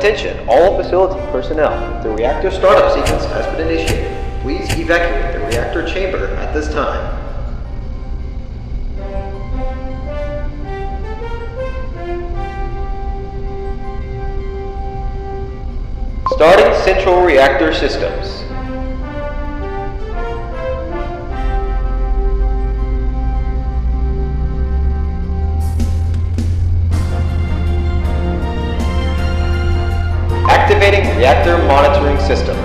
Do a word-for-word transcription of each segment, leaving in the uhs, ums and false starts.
Attention, all facility personnel. The reactor startup sequence has been initiated. Please evacuate the reactor chamber at this time. Starting central reactor systems. Activating reactor monitoring systems.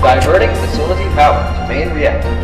Diverting facility power to main reactor.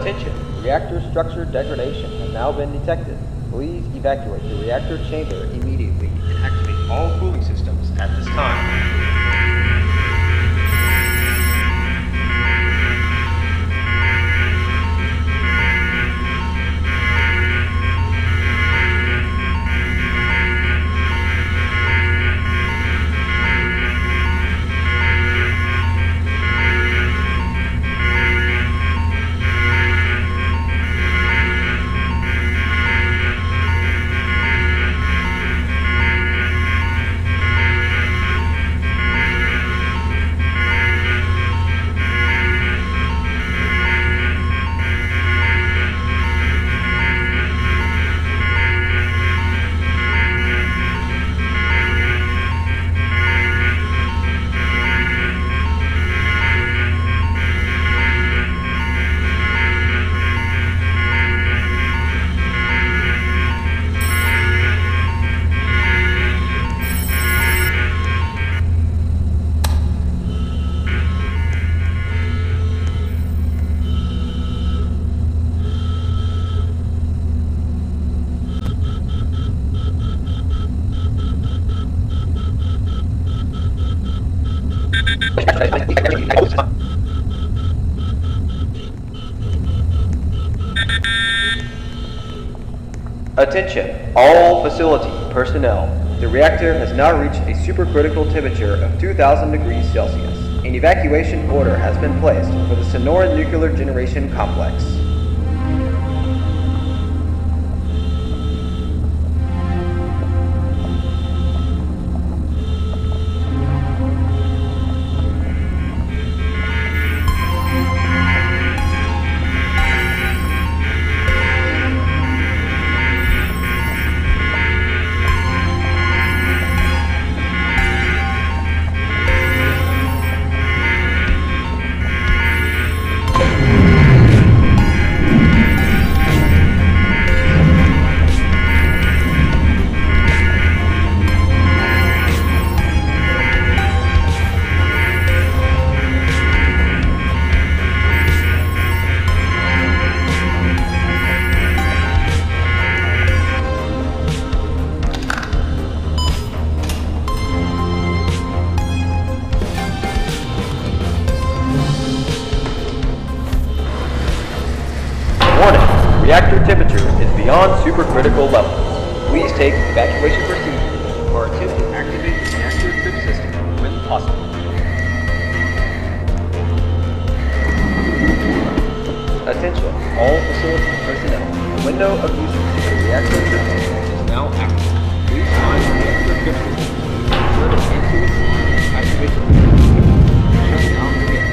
attention. Reactor structure degradation has now been detected. Please evacuate the reactor chamber immediately and activate all cooling systems at this time. Attention, all facility personnel. The reactor has now reached a supercritical temperature of two thousand degrees Celsius. An evacuation order has been placed for the Sonoran Nuclear Generation Complex. Reactor temperature is beyond supercritical levels. Please take evacuation procedures or attempt to activate the reactor trim system when possible. Attention, all facility personnel. The window of usage for the reactor trim system is now active. Please find the reactor trim system and turn it into its line and activate the reactor trim system. Shut down the reactor.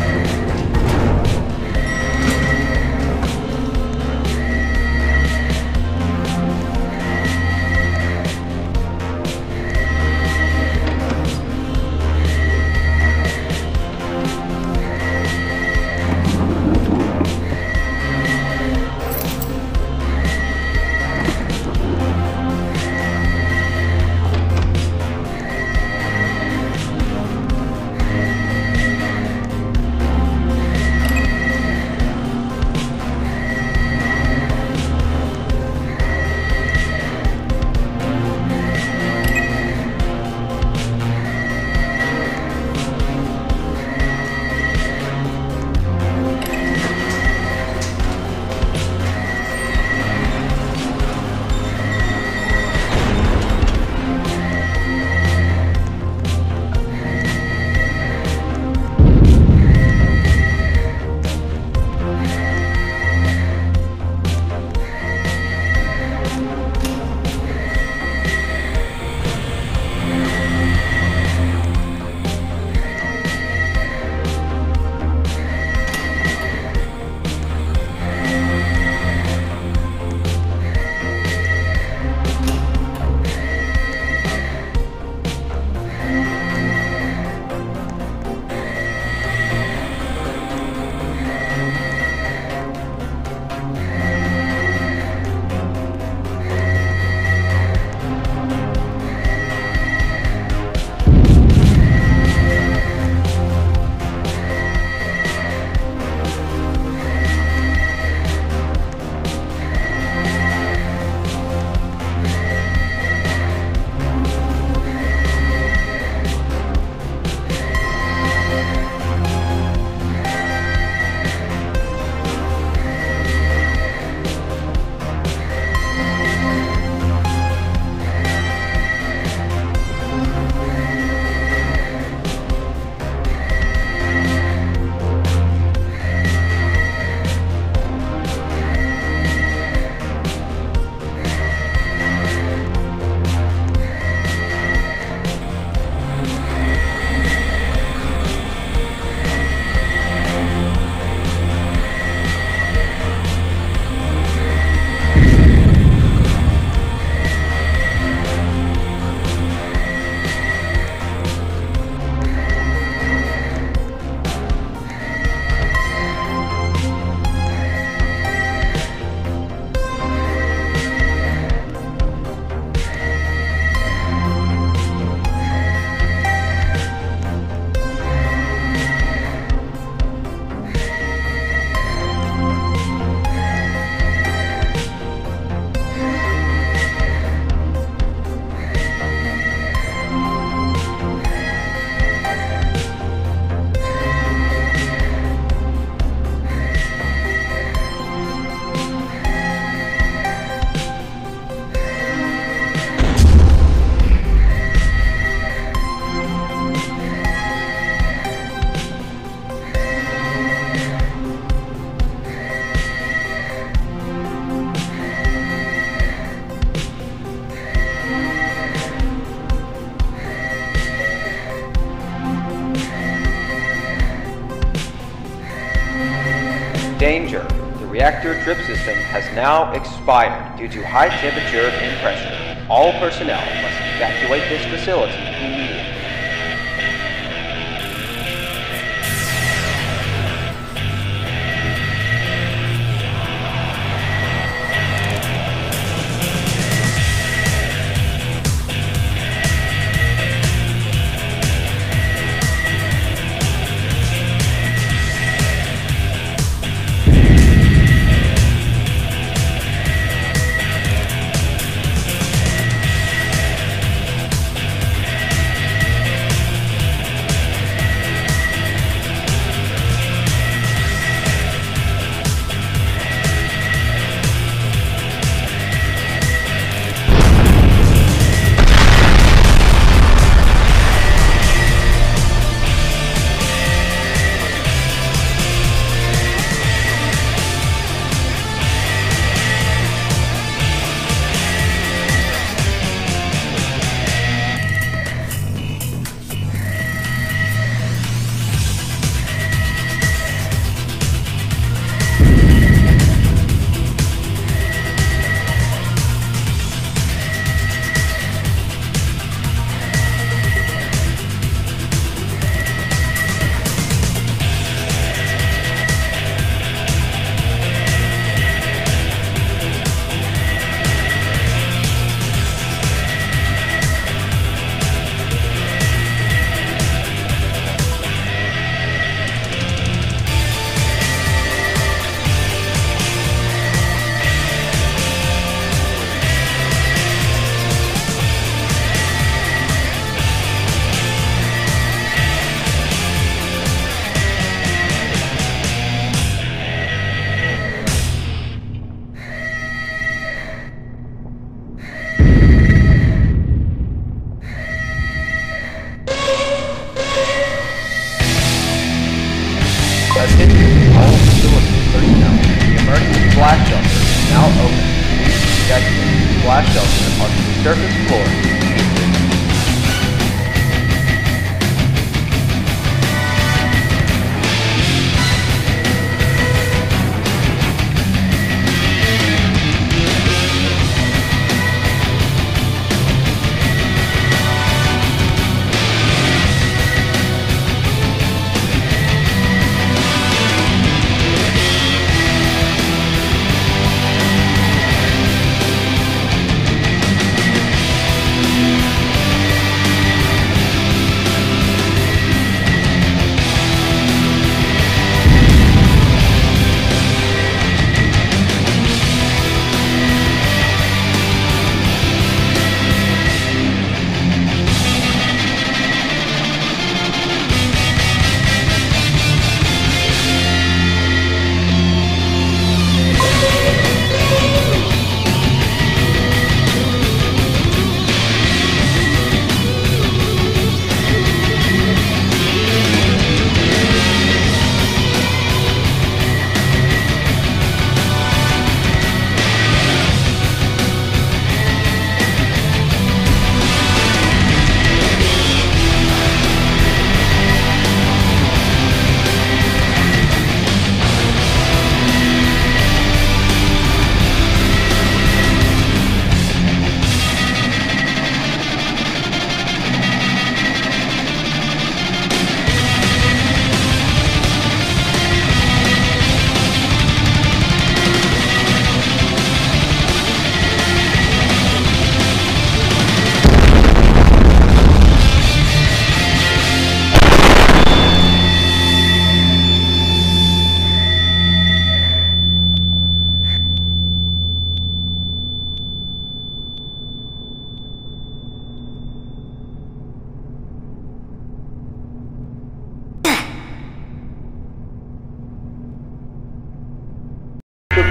reactor drip system has now expired due to high temperature and pressure. All personnel must evacuate this facility immediately.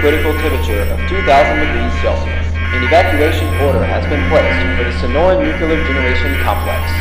Critical temperature of two thousand degrees Celsius. An evacuation order has been placed for the Sonoran Nuclear Generation Complex.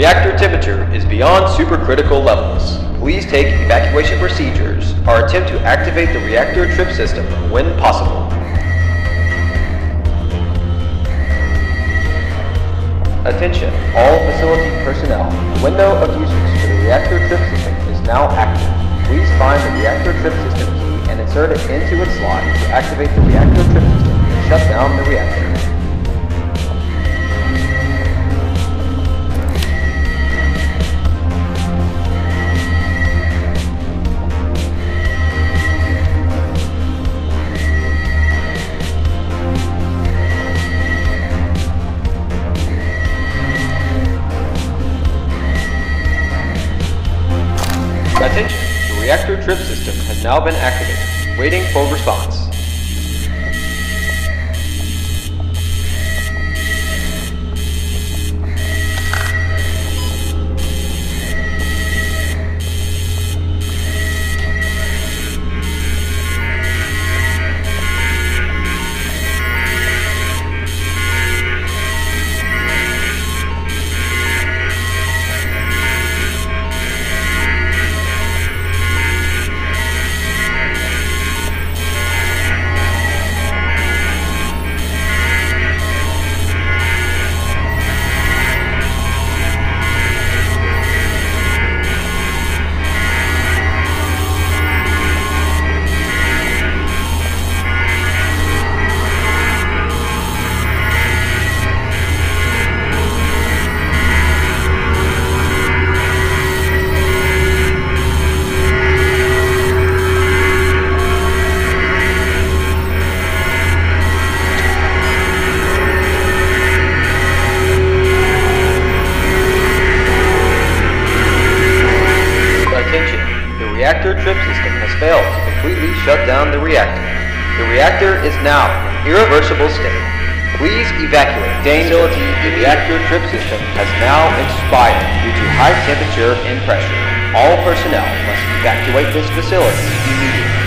Reactor temperature is beyond supercritical levels. Please take evacuation procedures or attempt to activate the reactor trip system when possible. Attention, all facility personnel. The window of uses for the reactor trip system is now active. Please find the reactor trip system key and insert it into its slot to activate the reactor trip system and shut down the reactor. Attention, the reactor trip system has now been activated, waiting for response. Reactor trip system has failed to completely shut down the reactor. The reactor is now in irreversible state. Please evacuate. Facility, the reactor trip system has now expired due to high temperature and pressure. All personnel must evacuate this facility immediately.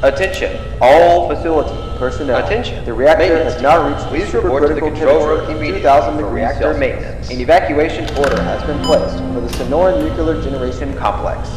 Attention, all facility personnel. Attention, the reactor has not reached the supercritical temperature of K B two thousand degrees Celsius. An evacuation order has been placed for the Sonoran Nuclear Generation Complex.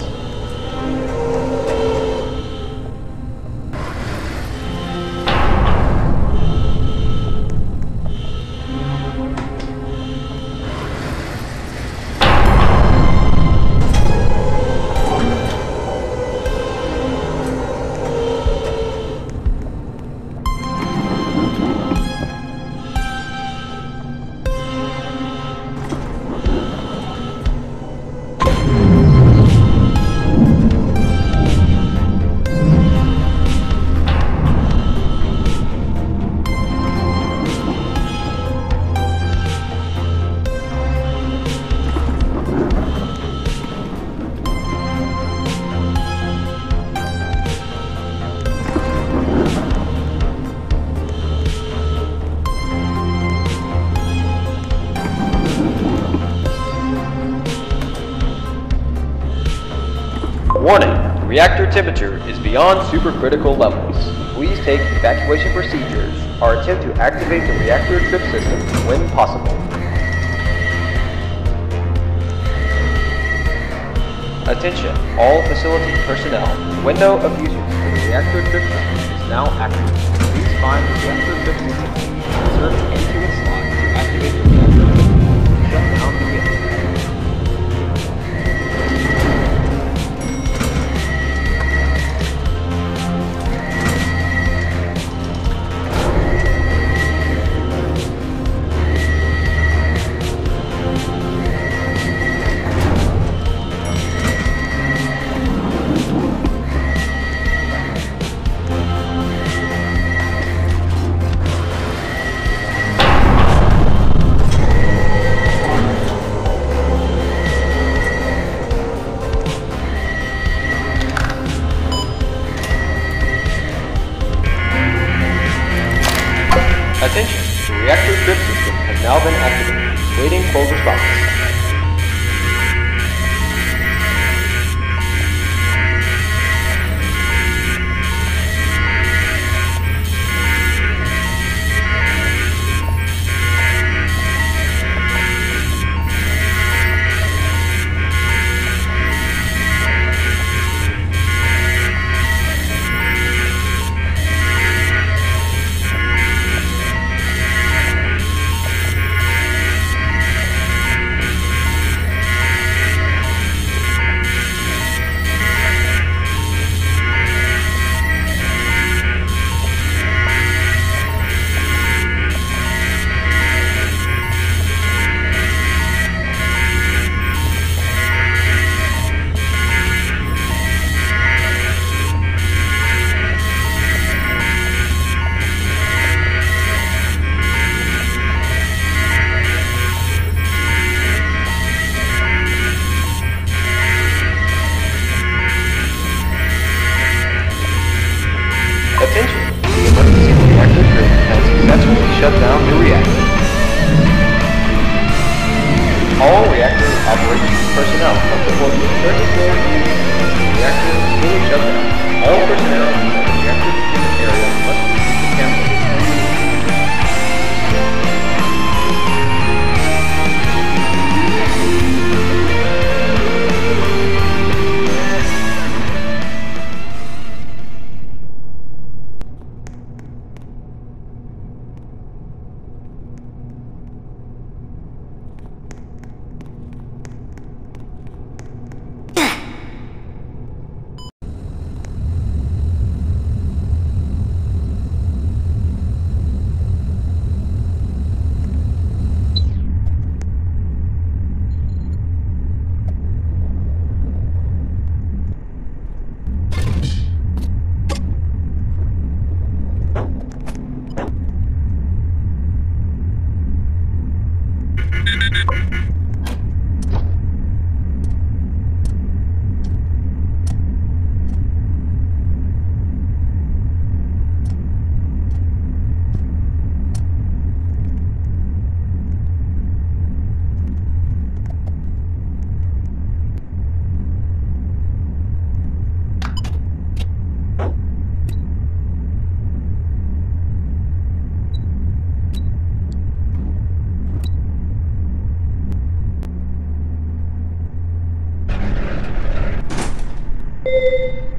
Warning, reactor temperature is beyond supercritical levels. Please take evacuation procedures or attempt to activate the reactor trip system when possible. Attention, all facility personnel. The window of usage for the reactor trip system is now active. Please find the reactor trip system and insert into its slot to activate the reactor trip system. Shut down the vehicle. Attention, the reactor trip system has now been activated, waiting for response. Shut down the reactor. All reactor operations personnel must report to thirty-four units once the reactor is fully shut down. All personnel in the reactor treatment area must be canceled. You